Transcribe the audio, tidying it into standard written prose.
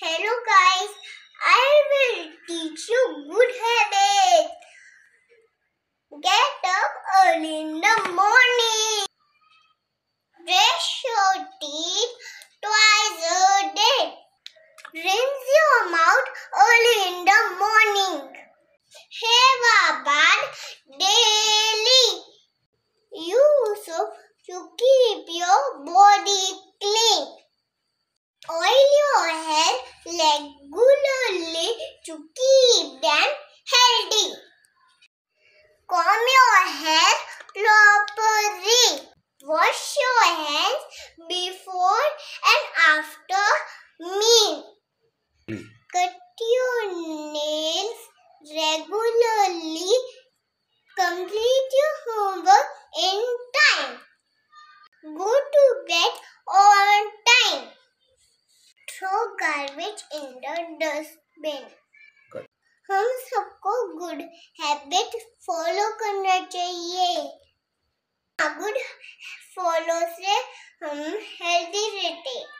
Hello guys, I will teach you good habits. Get up early in the morning. Brush your teeth twice a day. Rinse your mouth early in the morning. Have a bath daily. Use soap to keep your body clean. Oil your hair regularly to keep them healthy. Comb your hair properly. Wash your hands before and after meal. Cut your nails regularly. Complete your homework in time. Go to bed on time. Throw garbage in the dustbin. हम सबको good habit follow करना चाहिए। Good follow से हम healthy रहते।